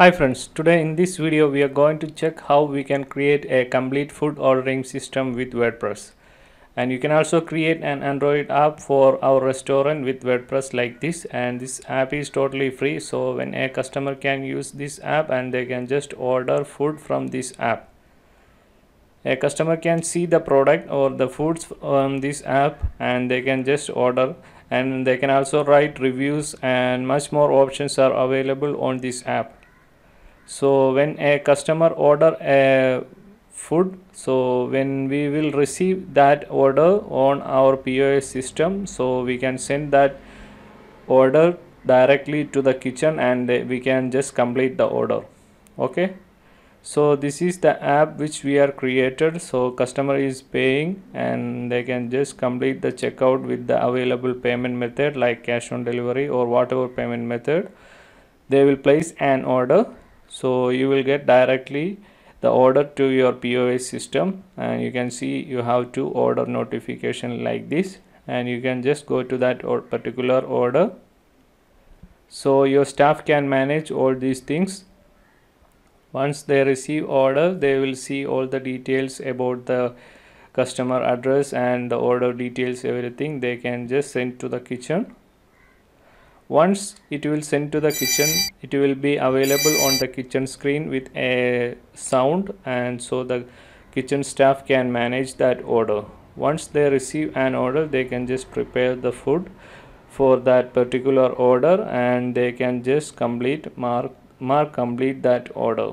Hi friends, today in this video we are going to check how we can create a complete food ordering system with WordPress. And you can also create an Android app for our restaurant with WordPress like this, and this app is totally free, so when a customer can use this app and they can just order food from this app. A customer can see the product or the foods on this app and they can just order, and they can also write reviews and much more options are available on this app. So when a customer order a food, so when we will receive that order on our POS system, so we can send that order directly to the kitchen and we can just complete the order. Okay, so this is the app which we are created. So customer is paying and they can just complete the checkout with the available payment method like cash on delivery or whatever payment method. They will place an order, so you will get directly the order to your POS system, and you can see you have to order notification like this, and you can just go to that particular order, so your staff can manage all these things. Once they receive order, they will see all the details about the customer address and the order details, everything they can just send to the kitchen. Once it will send to the kitchen, it will be available on the kitchen screen with a sound, and so the kitchen staff can manage that order. Once they receive an order, they can just prepare the food for that particular order, and they can just complete that order.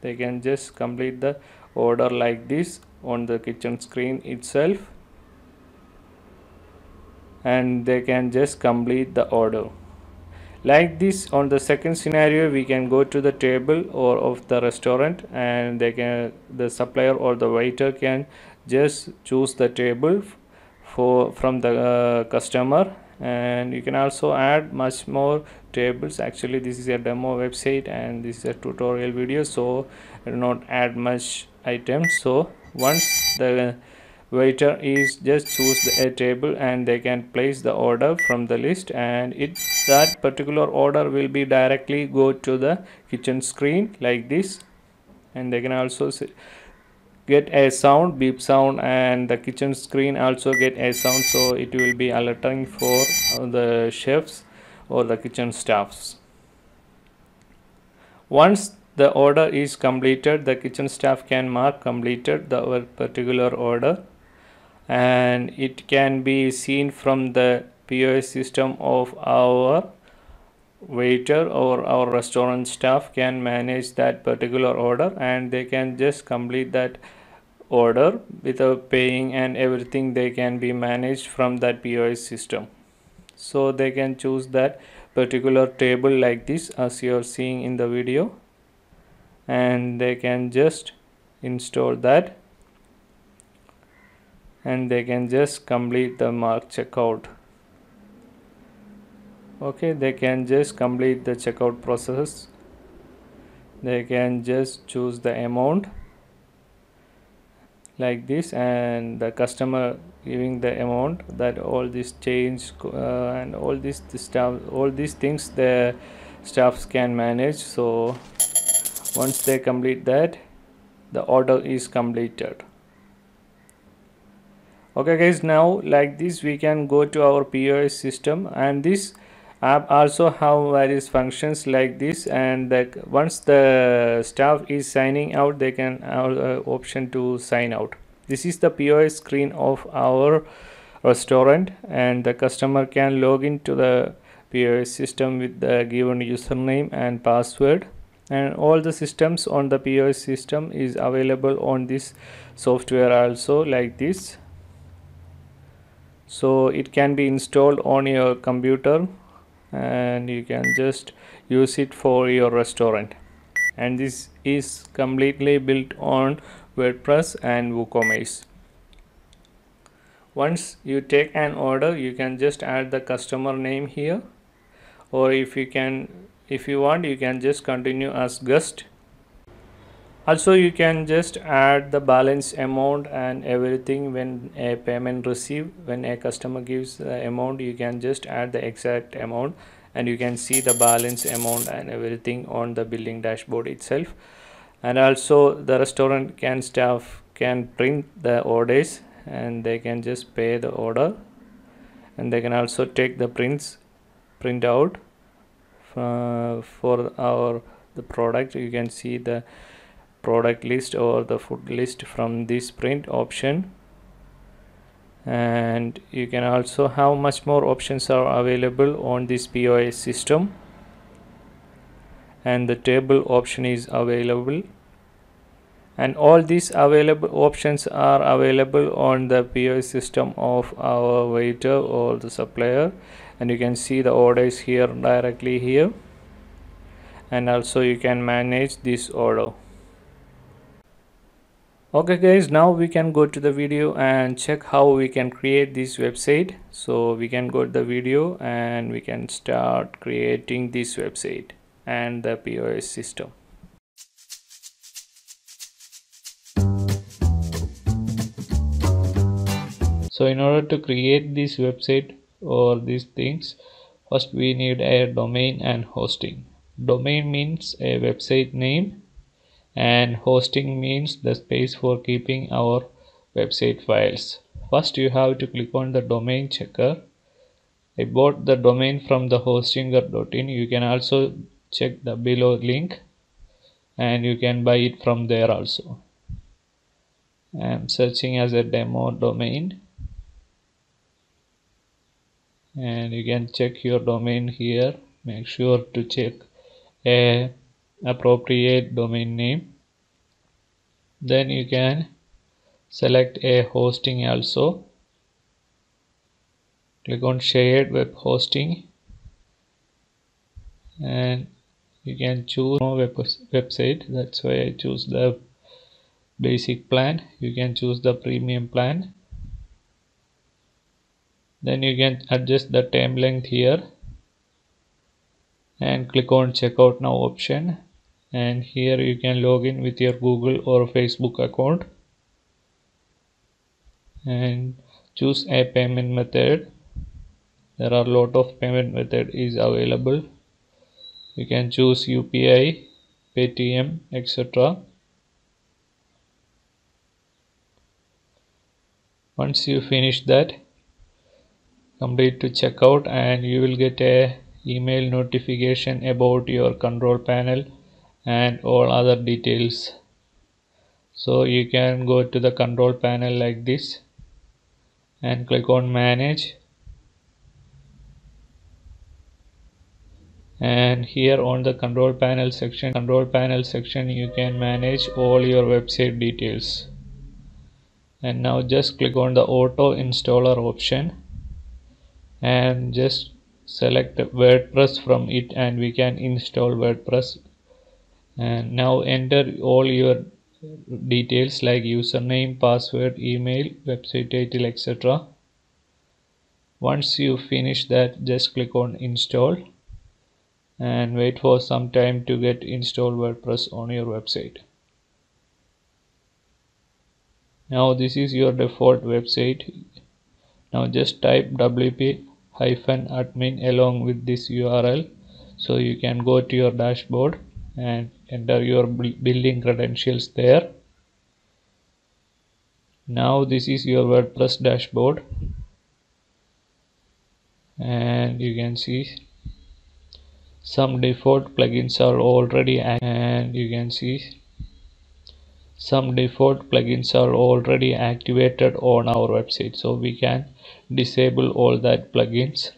They can just complete the order like this on the kitchen screen itself, and they can just complete the order like this. On the second scenario, we can go to the table or of the restaurant, and the supplier or the waiter can just choose the table from the customer, and you can also add much more tables. Actually this is a demo website and this is a tutorial video, so I do not add much items. So once the waiter is just choose a table, and they can place the order from the list, and that particular order will be directly go to the kitchen screen like this, and they can also get a sound, beep sound, and the kitchen screen also get a sound, so it will be alerting for the chefs or the kitchen staffs. Once the order is completed, the kitchen staff can mark completed the particular order, and it can be seen from the POS system of our waiter or our restaurant staff can manage that particular order, and they can just complete that order without paying, and everything they can be managed from that POS system. So they can choose that particular table like this as you are seeing in the video, and they can just install that, and they can just complete the mark checkout. Okay, they can just complete the checkout process. They can just choose the amount like this, and the customer giving the amount, that all this change and all this stuff, all these things the staffs can manage. So once they complete that, the order is completed. Okay guys, now like this we can go to our POS system, and this app also have various functions like this, and that once the staff is signing out, they can have the option to sign out. This is the POS screen of our restaurant, and the customer can log into the POS system with the given username and password, and all the systems on the POS system is available on this software also like this. So it can be installed on your computer, and you can just use it for your restaurant, and this is completely built on WordPress and WooCommerce. Once you take an order, you can just add the customer name here, or if you want, you can just continue as guest. Also you can just add the balance amount and everything when a payment received. When a customer gives the amount, you can just add the exact amount, and you can see the balance amount and everything on the billing dashboard itself. And also the restaurant staff can print the orders and they can just pay the order, and they can also take the print out for the product. You can see the product list or the food list from this print option, and you can also have much more options are available on this POS system, and the table option is available, and all these available options are available on the POS system of our waiter or the supplier. And you can see the orders here directly here, and also you can manage this order. Okay guys, now we can go to the video and check how we can create this website. So we can go to the video and we can start creating this website and the POS system. So in order to create this website or these things, first we need a domain and hosting. Domain means a website name, and hosting means the space for keeping our website files. First you have to click on the domain checker. I bought the domain from the hostinger.in. you can also check the below link and you can buy it from there also. I am searching as a demo domain, and you can check your domain here. Make sure to check a appropriate domain name. Then you can select a hosting also. Click on shared web hosting, and you can choose no website. That's why I choose the basic plan. You can choose the premium plan. Then you can adjust the time length here and click on checkout now option. And here you can log in with your Google or Facebook account and choose a payment method. There are a lot of payment method is available. You can choose UPI, Paytm, etc. Once you finish that, complete to checkout, and you will get a email notification about your control panel and all other details. So you can go to the control panel like this and click on manage, and here on the control panel section you can manage all your website details. And now just click on the auto installer option and just select WordPress from it, and we can install WordPress. And now enter all your details like username, password, email, website title, etc. Once you finish that, just click on install and wait for some time to get installed WordPress on your website. Now this is your default website. Now just type wp-admin along with this URL, so you can go to your dashboard and enter your billing credentials there. Now this is your WordPress dashboard, and you can see some default plugins are already active, and you can see some default plugins are already activated on our website, so we can disable all that plugins.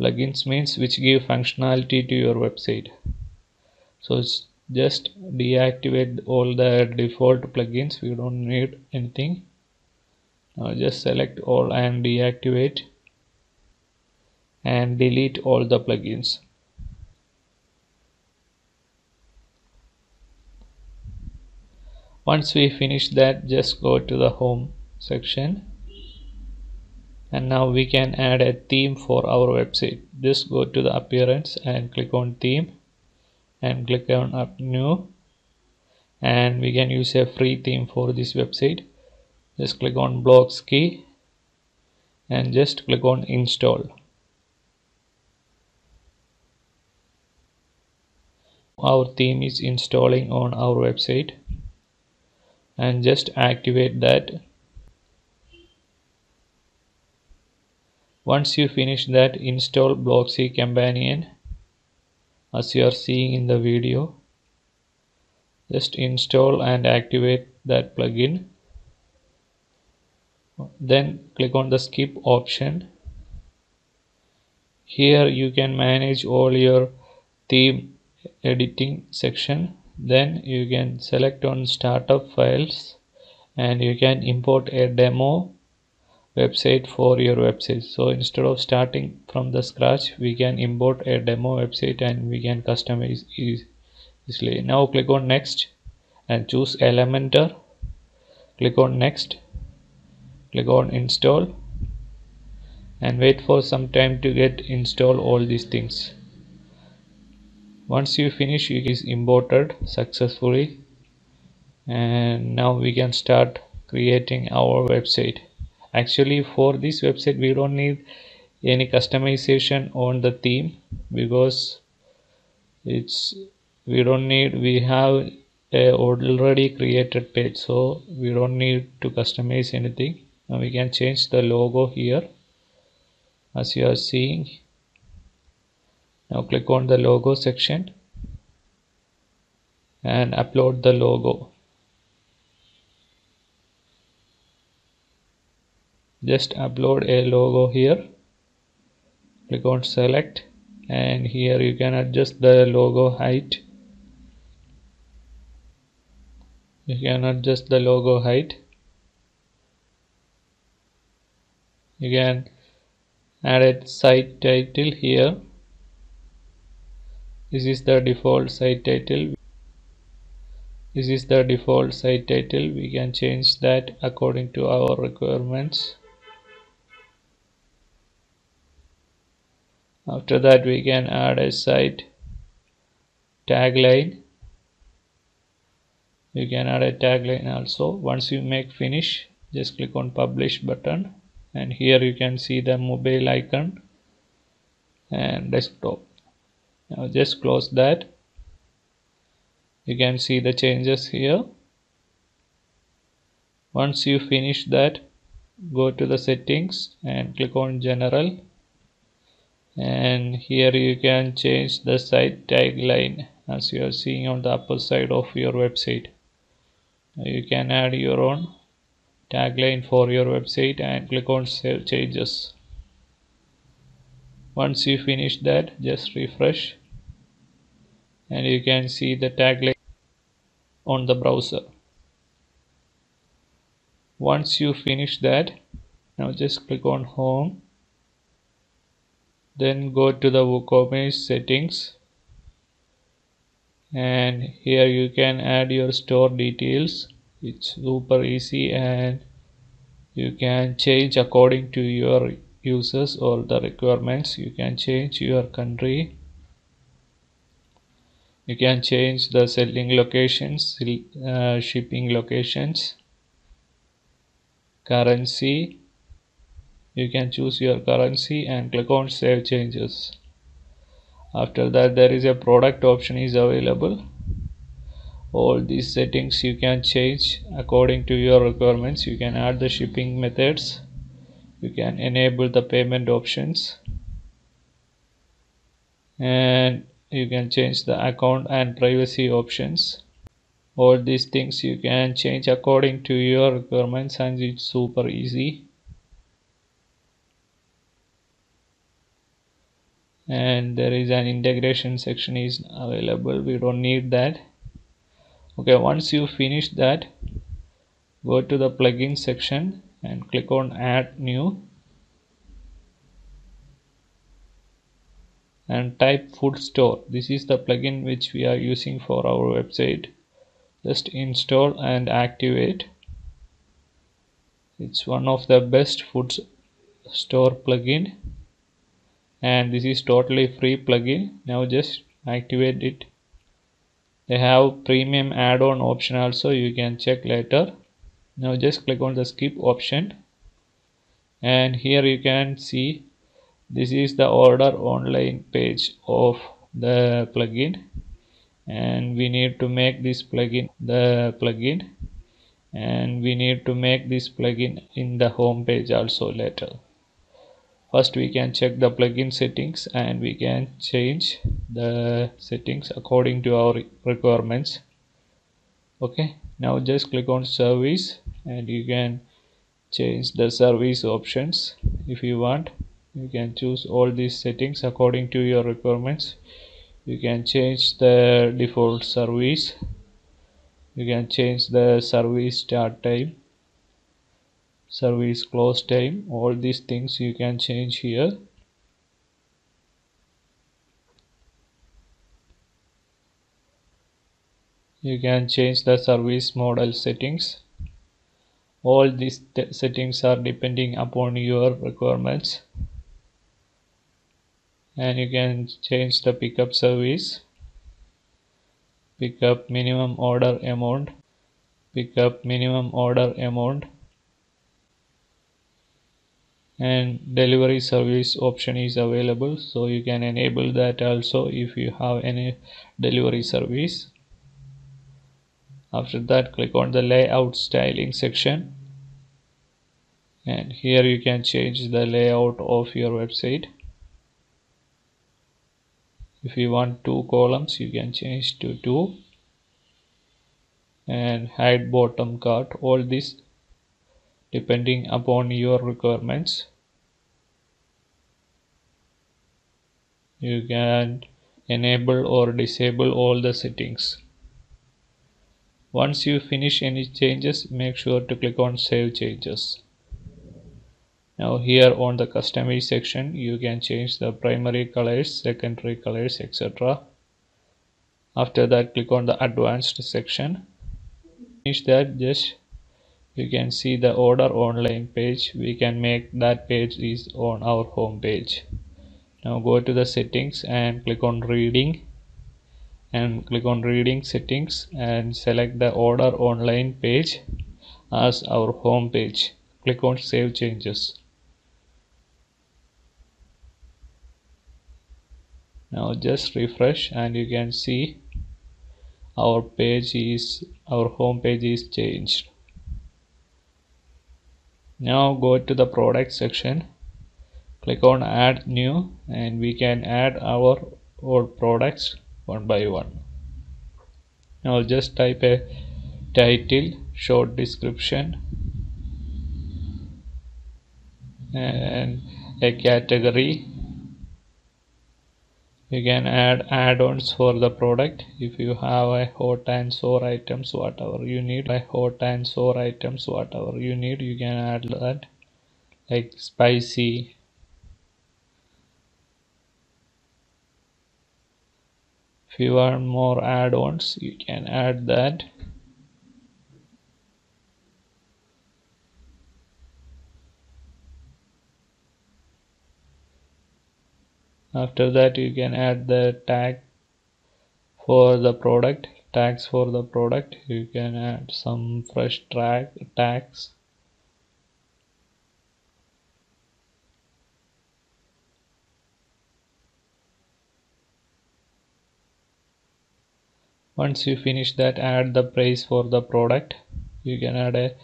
Plugins means which give functionality to your website. So just deactivate all the default plugins, we don't need anything. Now just select all and deactivate and delete all the plugins. Once we finish that, just go to the home section, and now we can add a theme for our website. Just go to the appearance and click on theme and click on up new, and we can use a free theme for this website. Just click on Blocksy and just click on install. our theme is installing on our website, and just activate that. Once you finish that, install Blocksy companion as you are seeing in the video. Just install and activate that plugin. Then click on the skip option. Here you can manage all your theme editing section. Then you can select on startup files, and you can import a demo website for your website. So instead of starting from the scratch, we can import a demo website and we can customize easily. Now click on next and choose Elementor. Click on next, click on install, and wait for some time to get install all these things. Once you finish, it is imported successfully, and now we can start creating our website. Actually, for this website we don't need any customization on the theme, because we have a already created page, so we don't need to customize anything. Now we can change the logo here as you are seeing. Now click on the logo section and upload the logo. Just upload a logo here. Click on select, and here you can adjust the logo height. You can adjust the logo height. You can add a site title here. This is the default site title. We can change that according to our requirements. After that, we can add a site tagline. You can add a tagline also. Once you make finish, just click on publish button, and here you can see the mobile icon and desktop. Now just close that. You can see the changes here. Once you finish that, go to the settings and click on general, and here you can change the site tagline as you are seeing on the upper side of your website. You can add your own tagline for your website and click on save changes. Once you finish that, just refresh, and you can see the tagline on the browser. Once you finish that, now just click on home. Then go to the WooCommerce settings, and here you can add your store details. It's super easy, and you can change according to your users or the requirements. You can change your country, you can change the selling locations, shipping locations, currency. You can choose your currency and click on save changes. After that, there is a product option is available. All these settings you can change according to your requirements. You can add the shipping methods. You can enable the payment options, and you can change the account and privacy options. All these things you can change according to your requirements, and it's super easy. And there is an integration section is available. We don't need that. Okay, once you finish that, go to the plugin section and click on add new, and type food store. This is the plugin which we are using for our website. Just install and activate. It's one of the best food store plugin, and this is totally free plugin. Now just activate it. They have premium add-on option also, you can check later. Now just click on the skip option, and here you can see this is the order online page of the plugin. and we need to make this plugin and we need to make this plugin in the home page also later. First we can check the plugin settings and we can change the settings according to our requirements. Okay, now just click on service and you can change the service options. If you want, you can choose all these settings according to your requirements. You can change the default service, you can change the service start time, service close time. All these things you can change here. You can change the service model settings. All these settings are depending upon your requirements. And you can change the pickup service, pickup minimum order amount, pickup minimum order amount, and delivery service option is available, so you can enable that also if you have any delivery service. After that, click on the layout styling section and here you can change the layout of your website. If you want 2 columns, you can change to 2 and hide bottom cart. All this depending upon your requirements. You can enable or disable all the settings. Once you finish any changes, make sure to click on Save Changes. Now here on the customize section, you can change the primary colors, secondary colors, etc. After that, click on the advanced section. Finish that, just you can see the order online page. We can make that page is on our home page. Now go to the settings and click on reading and click on reading settings and select the order online page as our home page. Click on Save Changes. Now just refresh and you can see our page is, our home page is changed. Now go to the product section, click on add new and we can add our old products one by one. Now just type a title, short description and a category. You can add add-ons for the product. If you have a hot and sore items, whatever you need, you can add that, like spicy, if you want more add-ons you can add that. After that you can add the tag for the product, you can add some fresh tags. Once you finish that, add the price for the product. You can add a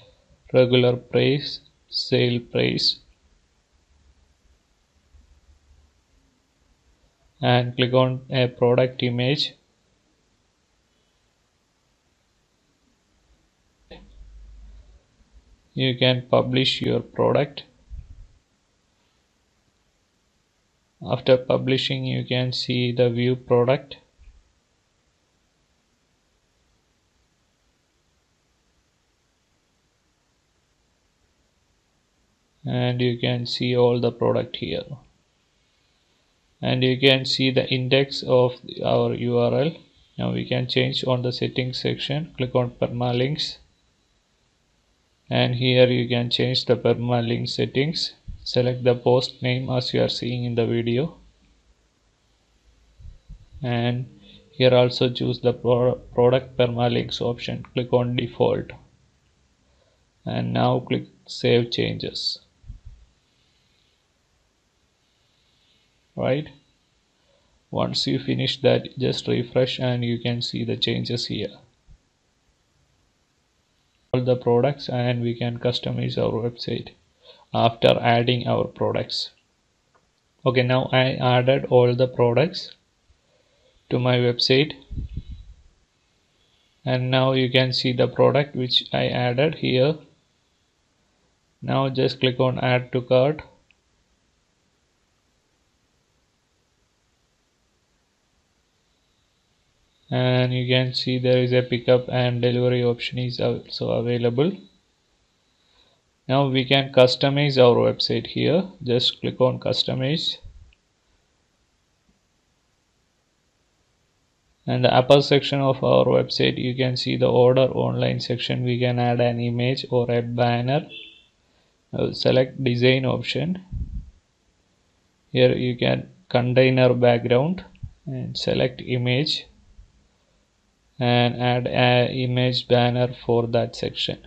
regular price, sale price, and click on a product image. You can publish your product. After publishing, you can see the view product. And you can see all the product here. And you can see the index of our URL. Now we can change on the settings section, click on permalinks and here you can change the permalink settings. Select the post name as you are seeing in the video and here also choose the product permalinks option. Click on default and now click Save Changes. Right, Once you finish that, just refresh and you can see the changes here. All the products, and we can customize our website after adding our products. Okay, now I added all the products to my website, and now you can see the product which I added here. Now just click on add to cart. And you can see there is a pickup and delivery option is also available. Now we can customize our website here. Just click on customize. And the upper section of our website, you can see the order online section. We can add an image or a banner. Now select design option. Here you can container background and select image. And add an image banner for that section.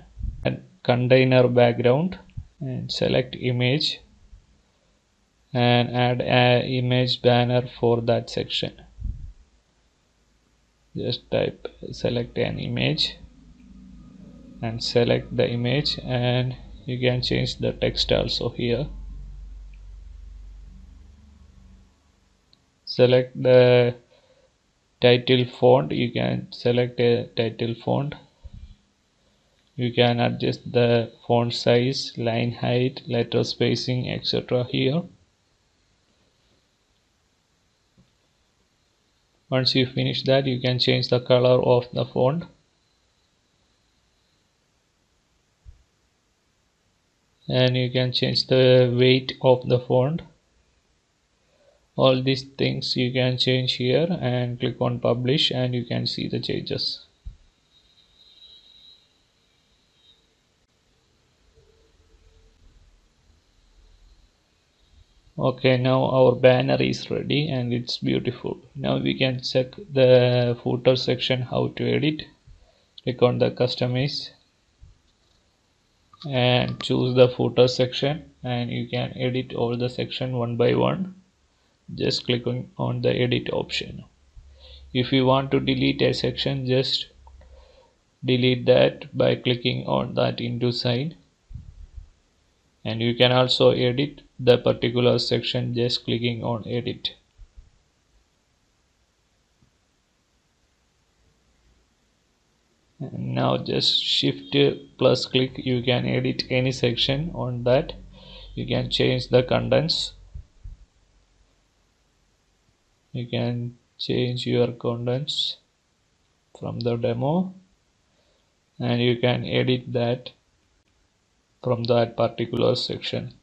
And container background and select image and add an image banner for that section. Just type select an image and select the image, and you can change the text also here. Select the title font, you can select a title font. You can adjust the font size, line height, letter spacing, etc. here. Once you finish that, you can change the color of the font. And you can change the weight of the font. All these things you can change here, and click on publish, and you can see the changes. Okay, now our banner is ready and it's beautiful. Now we can check the footer section how to edit. Click on the customize and choose the footer section, and you can edit all the section one by one. Just click on the edit option. If you want to delete a section, just delete that by clicking on that into sign. And you can also edit the particular section just clicking on edit. And now just shift plus click, you can edit any section on that. You can change the contents. You can change your contents from the demo, and you can edit that from that particular section.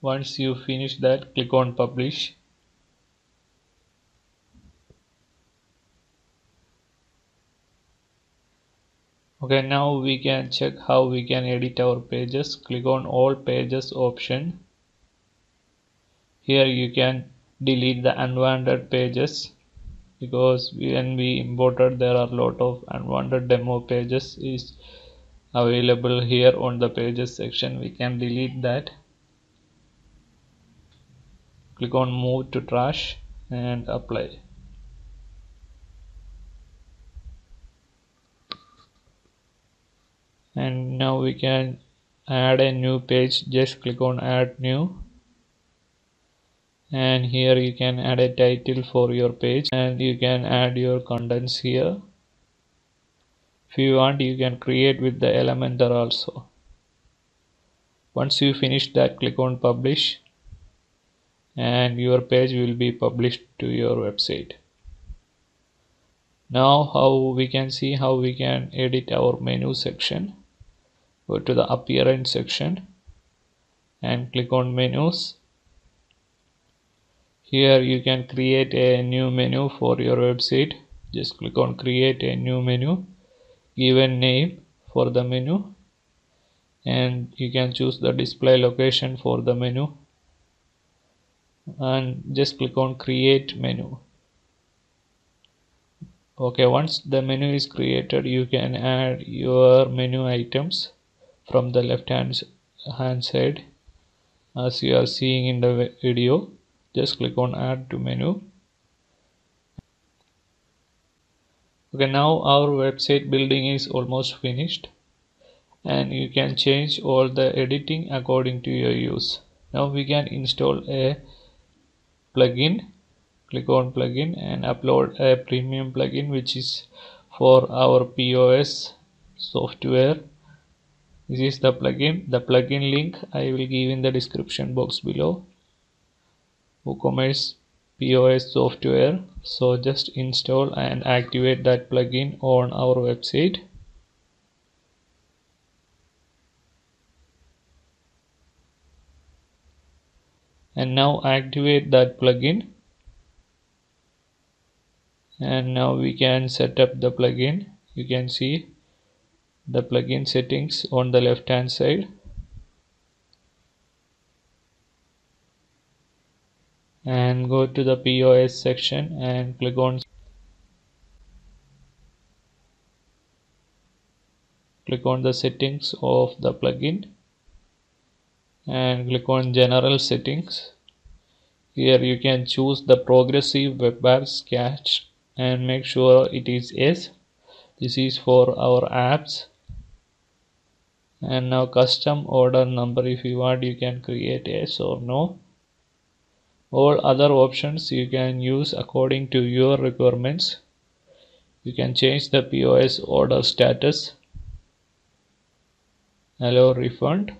Once you finish that, click on publish. Okay, now we can check how we can edit our pages. Click on all pages option. Here you can delete the unwanted pages, because when we imported there are a lot of unwanted demo pages is available here on the pages section. We can delete that. Click on move to trash and apply. And now we can add a new page. Just click on add new, and here you can add a title for your page, and you can add your contents here. If you want, you can create with the Elementor also. Once you finish that, click on publish, and your page will be published to your website. Now how we can edit our menu section. Go to the appearance section and click on menus. Here you can create a new menu for your website. Just click on create a new menu. Give a name for the menu, and you can choose the display location for the menu, and just click on create menu. Okay, once the menu is created, you can add your menu items from the left hand side, as you are seeing in the video. Just click on add to menu. Okay, now our website building is almost finished, and you can change all the editing according to your use. Now we can install a plugin. Click on plugin and upload a premium plugin which is for our POS software. This is the plugin. The plugin link I will give in the description box below. WooCommerce POS software. So just install and activate that plugin on our website. And now activate that plugin. And now we can set up the plugin. You can see the plugin settings on the left hand side. And go to the POS section and click on the settings of the plugin and click on general settings. Here you can choose the progressive web apps cache and make sure it is yes. This is for our apps. And now custom order number, if you want you can create yes or no. All other options you can use according to your requirements. You can change the POS order status, allow refund,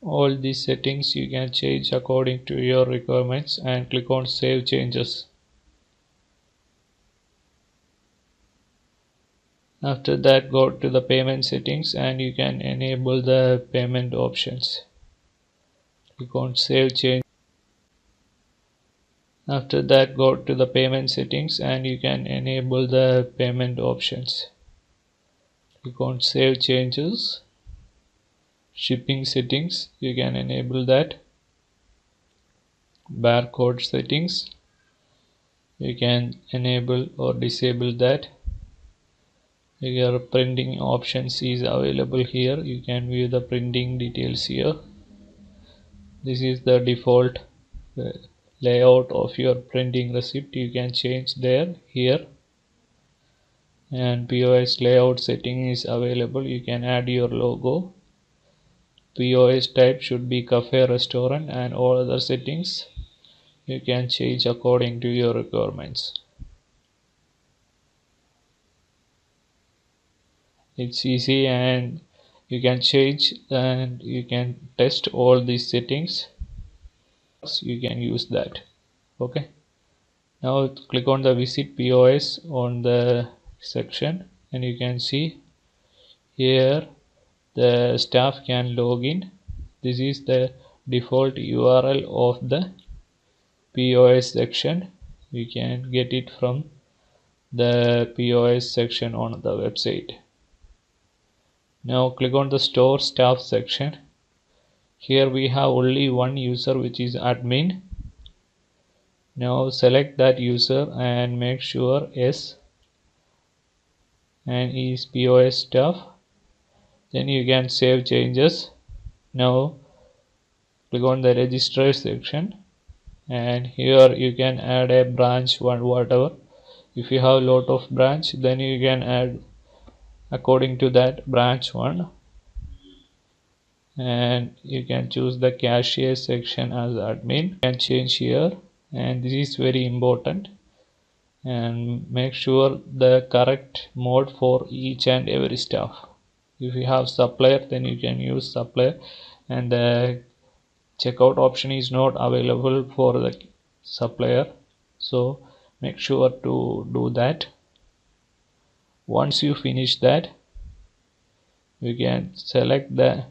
all these settings you can change according to your requirements and click on save changes. After that, go to the payment settings and you can enable the payment options. Click on save change. After that, go to the payment settings and you can enable the payment options. Click on save changes. Shipping settings, you can enable that. Barcode settings, you can enable or disable that. Your printing options is available here. You can view the printing details here. This is the default layout of your printing receipt. You can change there here. And POS layout setting is available. You can add your logo. POS type should be cafe, restaurant, and all other settings you can change according to your requirements. It's easy and you can change and you can test all these settings. So you can use that. Okay, now click on the visit POS on the section and you can see here the staff can log in. This is the default URL of the POS section. You can get it from the POS section on the website. Now click on the store staff section. Here we have only one user which is admin. Now select that user and make sure yes, and is POS staff. Then you can save changes. Now click on the register section and here you can add a branch one, whatever. If you have a lot of branch, then you can add according to that branch one, and you can choose the cashier section as admin. You can change here, and this is very important, and make sure the correct mode for each and every staff. If you have supplier, then you can use supplier, and the checkout option is not available for the supplier, so make sure to do that. Once you finish that, you can select the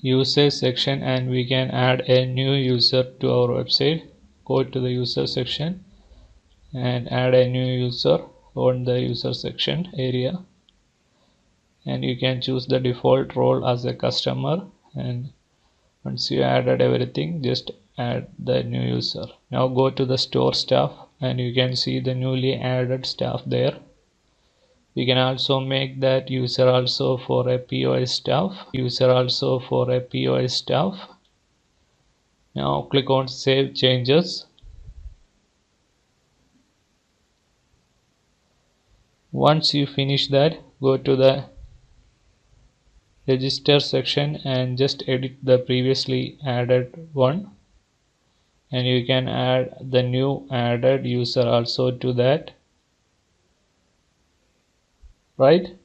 user section and we can add a new user to our website. Go to the user section and add a new user on the user section area, and you can choose the default role as a customer. And once you added everything, just add the new user. Now go to the store staff and you can see the newly added staff there. You can also make that user also for a POS staff, Now click on Save Changes. Once you finish that, go to the Register section and just edit the previously added one, and you can add the new added user also to that, right?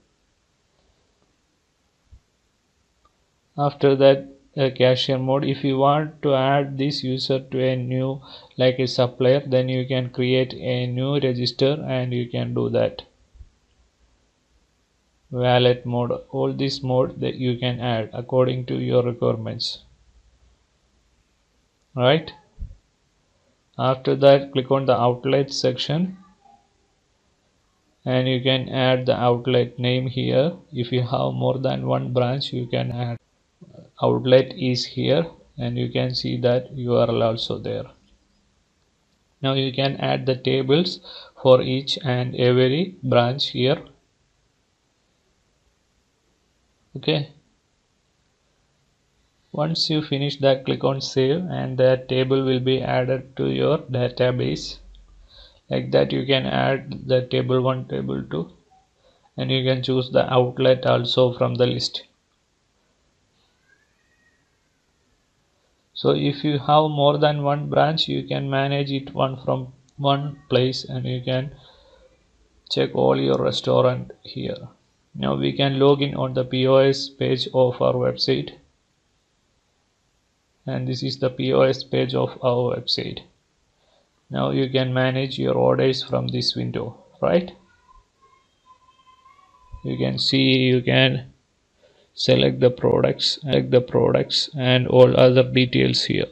After that, cashier mode, if you want to add this user to a new, like a supplier, then you can create a new register and you can do that. Wallet mode, all this mode that you can add according to your requirements, right? After that, click on the outlet section and you can add the outlet name here. If you have more than one branch, you can add outlet is here, and you can see that URL also there. Now you can add the tables for each and every branch here. Okay, once you finish that, click on Save, and that table will be added to your database. Like that, you can add the table 1, table 2, and you can choose the outlet also from the list. So if you have more than one branch, you can manage it one from one place, and you can check all your restaurant here. Now we can log in on the POS page of our website, and this is the POS page of our website. Now you can manage your orders from this window, right? You can see, you can select the products, and all other details here.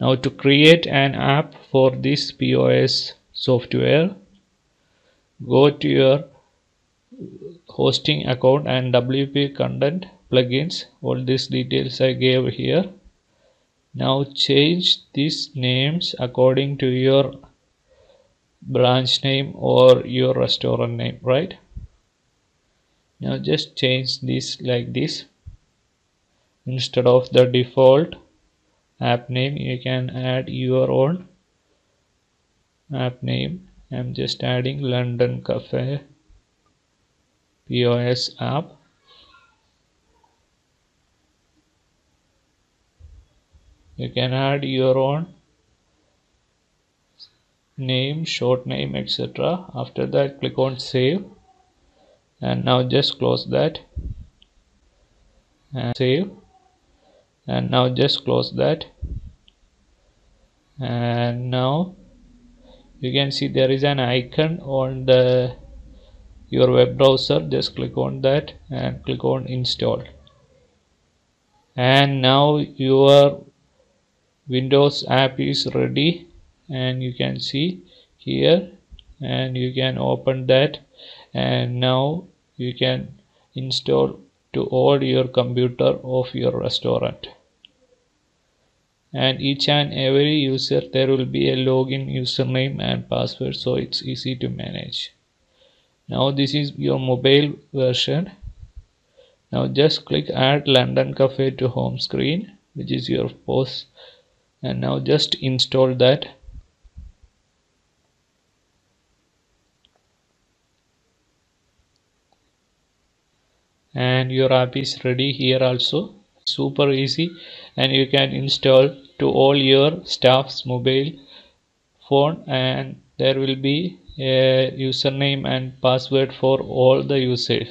Now to create an app for this POS software, go to your hosting account and WP content plugins, all these details I gave here. Now change these names according to your branch name or your restaurant name, right? Now just change this like this. Instead of the default app name, you can add your own app name. I'm just adding London Cafe POS app. You can add your own name, short name, etc. After that, click on Save, and now just close that and save, and now just close that. And now you can see there is an icon on the your web browser. Just click on that and click on Install, and now your Windows app is ready, and you can see here, and you can open that, and now you can install to all your computer of your restaurant. And each and every user, there will be a login, username and password, so it's easy to manage. Now this is your mobile version. Now just click Add London Cafe to home screen, which is your POS, and now just install that. And your app is ready here also. Super easy, and you can install to all your staff's mobile phone, and there will be a username and password for all the users.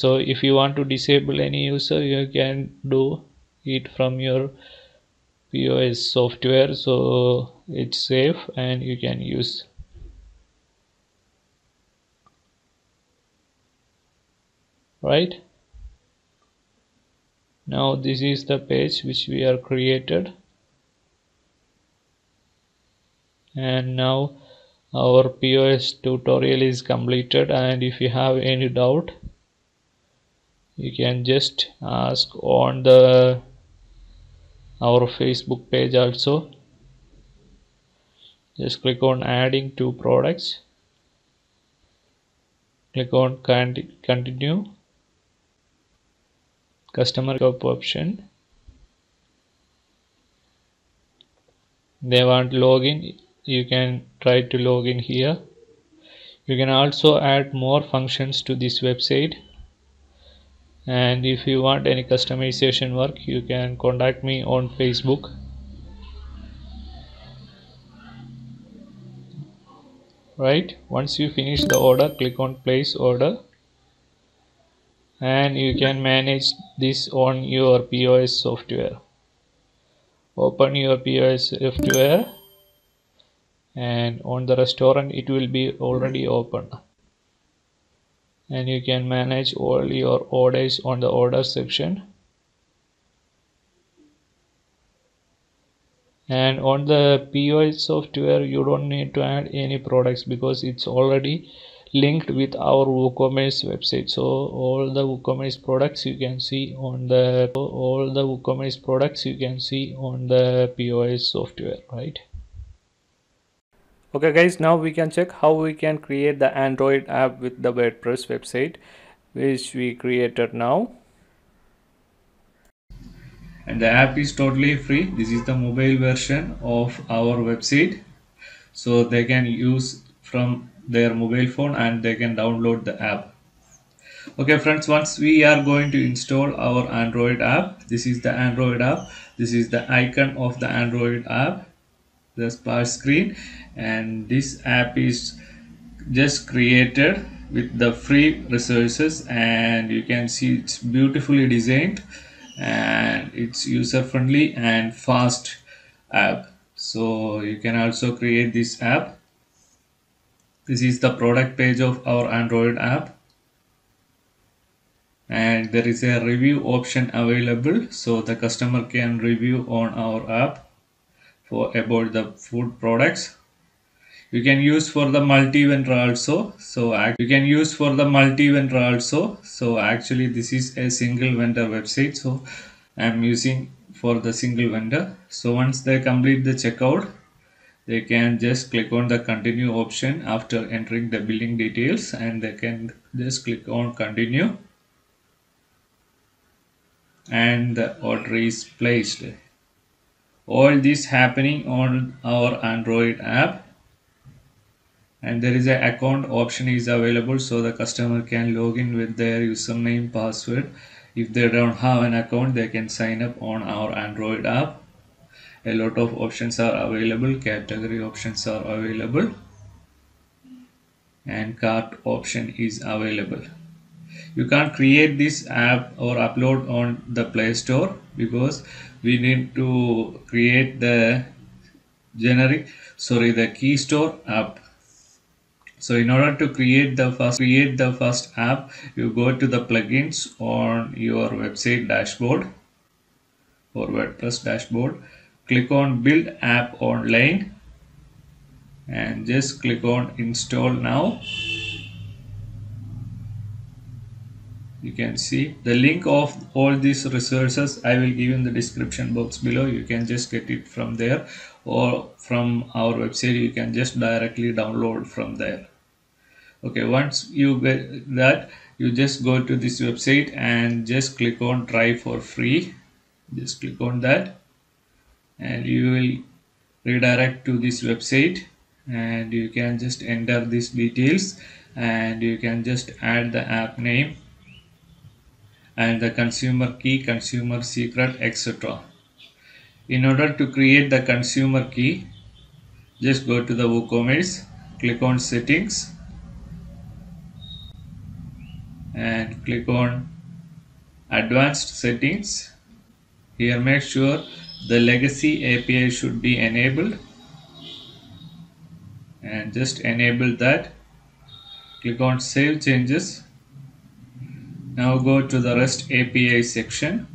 So if you want to disable any user, you can do it from your POS software, so it's safe and you can use. Right? Now this is the page which we are created, and now our POS tutorial is completed. And if you have any doubt, you can just ask on the our Facebook page also. Just click on adding two products, click on continue, customer pickup option. They want login, you can try to log in here. You can also add more functions to this website, and if you want any customization work, you can contact me on Facebook. Right, once you finish the order, click on place order, and you can manage this on your POS software. Open your POS software, and on the restaurant it will be already open, and you can manage all your orders on the order section. And on the POS software you don't need to add any products because it's already linked with our WooCommerce website. So all the WooCommerce products you can see on the POS software, right? Okay guys, now we can check how we can create the Android app with the WordPress website which we created now. And the app is totally free. This is the mobile version of our website, so they can use from their mobile phone and they can download the app. Okay friends, once we are going to install our Android app, this is the Android app. This is the icon of the Android app, the splash screen, and this app is just created with the free resources, and you can see it's beautifully designed and it's user friendly and fast app. So you can also create this app. This is the product page of our Android app, and there is a review option available, so the customer can review on our app for about the food products. You can use for the multi-vendor also, so actually this is a single vendor website, so I'm using for the single vendor. So once they complete the checkout, they can just click on the continue option after entering the billing details, and they can just click on continue, and the order is placed. All this happening on our Android app. And there is an account option is available, so the customer can log in with their username, password. If they don't have an account, they can sign up on our Android app. A lot of options are available, category options are available, and cart option is available. You can't create this app or upload on the Play Store because we need to create the Keystore app. So in order to create the first app, you go to the plugins on your website dashboard or WordPress dashboard, click on build app online, and just click on install now. You can see the link of all these resources I will give in the description box below. You can just get it from there, or from our website you can just directly download from there. Okay, once you get that, you just go to this website and just click on try for free. Just click on that, and you will redirect to this website, and you can just enter these details, and you can just add the app name and the consumer key, consumer secret, etc. In order to create the consumer key, just go to the WooCommerce, click on settings, and click on advanced settings. Here make sure the legacy API should be enabled, and just enable that. Click on save changes. Now go to the REST API section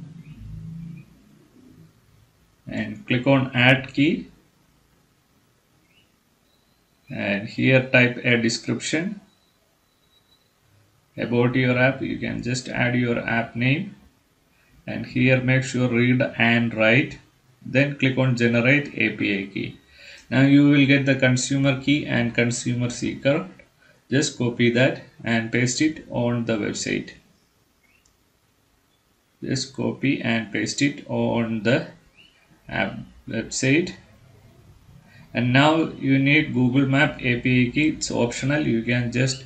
and click on add key, and here type a description about your app. You can just add your app name, and here make sure read and write Then click on generate API key. Now you will get the consumer key and consumer secret. Just copy that and paste it on the website. Just copy and paste it on the app website. And now you need Google Map API key. It's optional. You can just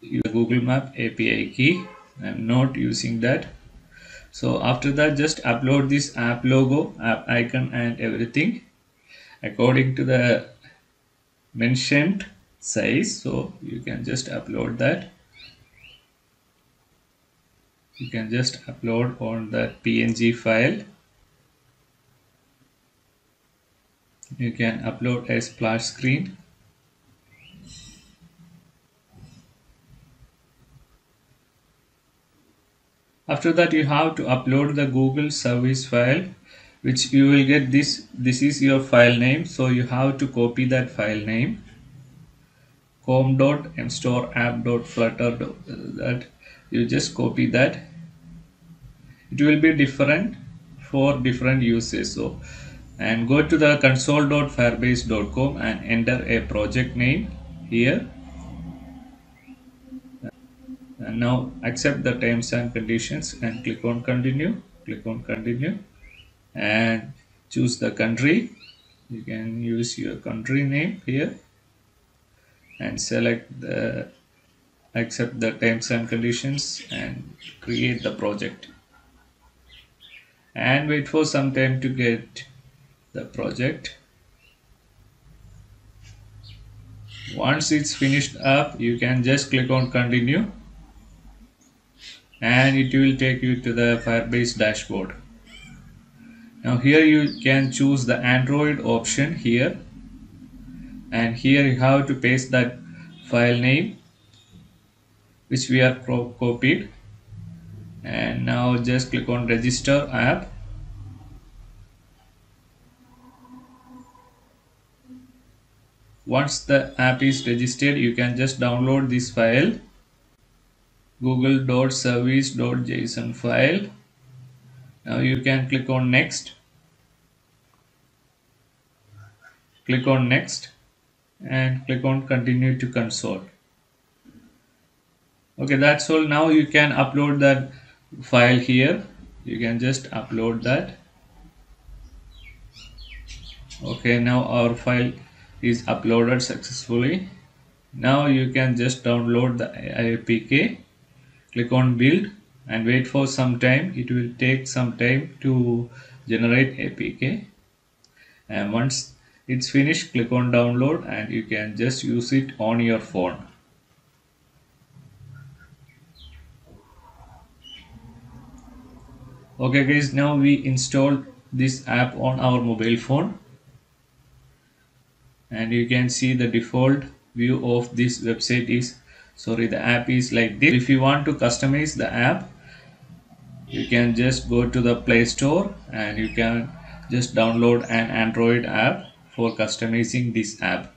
use Google Map API key. I'm not using that. So after that, just upload this app logo, app icon and everything according to the mentioned size. So you can just upload that. You can just upload on the PNG file. You can upload a splash screen. After that, you have to upload the Google service file, which you will get this is your file name. So you have to copy that file name, com.mstoreapp.flutter. That you just copy that. It will be different for different uses. So and go to the console.firebase.com and enter a project name here. And now accept the terms and conditions and click on continue. Click on continue and choose the country. You can use your country name here and select the accept the terms and conditions and create the project. And wait for some time to get the project. Once it's finished up, you can just click on continue and it will take you to the Firebase dashboard. Now here you can choose the Android option here, and here you have to paste that file name which we have copied. And now just click on register app. Once the app is registered, you can just download this file, google.service.json file. Now you can click on next. Click on next and click on continue to console. Okay, that's all. Now you can upload that file here. You can just upload that. Okay, now our file is uploaded successfully. Now you can just download the APK. Click on build and wait for some time. It will take some time to generate APK, and once it's finished, click on download and you can just use it on your phone. Okay guys, now we installed this app on our mobile phone. And you can see the default view of this website is, sorry, the app is like this. If you want to customize the app, you can just go to the Play Store and you can just download an Android app for customizing this app.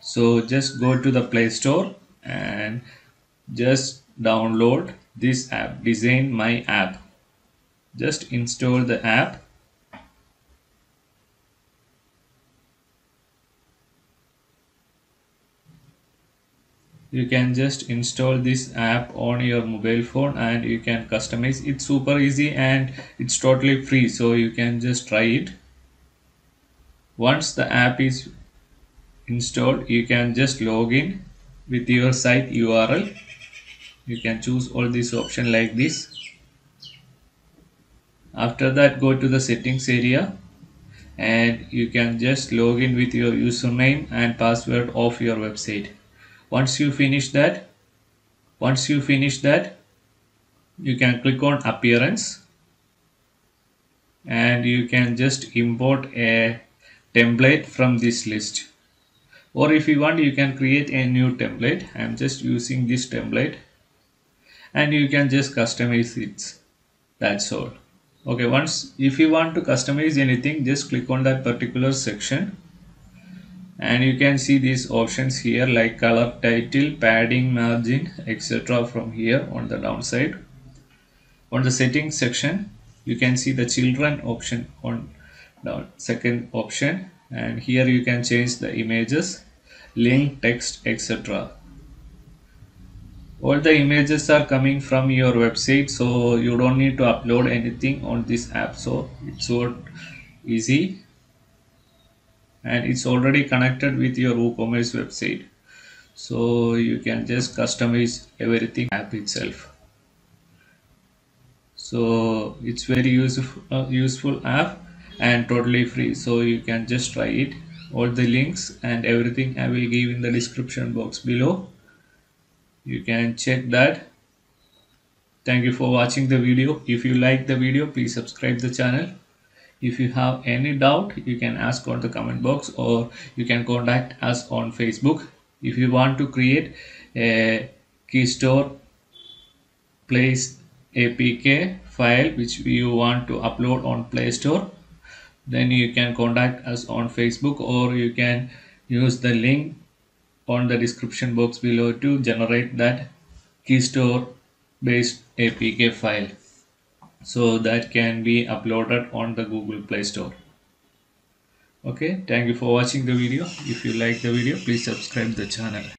So just go to the Play Store and just download this app, Design My App. Just install the app. You can just install this app on your mobile phone and you can customize. It's super easy and it's totally free, so you can just try it. Once the app is installed, you can just log in with your site URL. You can choose all these options like this. After that, go to the settings area and you can just log in with your username and password of your website. Once you finish that, you can click on appearance and you can just import a template from this list, or if you want, you can create a new template. I'm just using this template and you can just customize it. That's all. Okay, once if you want to customize anything, just click on that particular section. And you can see these options here like color, title, padding, margin, etc. from here on the downside. On the settings section, you can see the children option on the second option, and here you can change the images, link, text, etc. All the images are coming from your website, so you don't need to upload anything on this app, so it's all easy. And it's already connected with your WooCommerce website, so you can just customize everything app itself. So it's very useful app and totally free, so you can just try it. All the links and everything I will give in the description box below. You can check that. Thank you for watching the video. If you like the video, please subscribe the channel. If you have any doubt, you can ask on the comment box, or you can contact us on Facebook. If you want to create a Keystore Place APK file which you want to upload on Play Store, then you can contact us on Facebook, or you can use the link on the description box below to generate that Keystore based APK file, so that can be uploaded on the Google Play Store. Okay, thank you for watching the video. If you like the video, please subscribe the channel.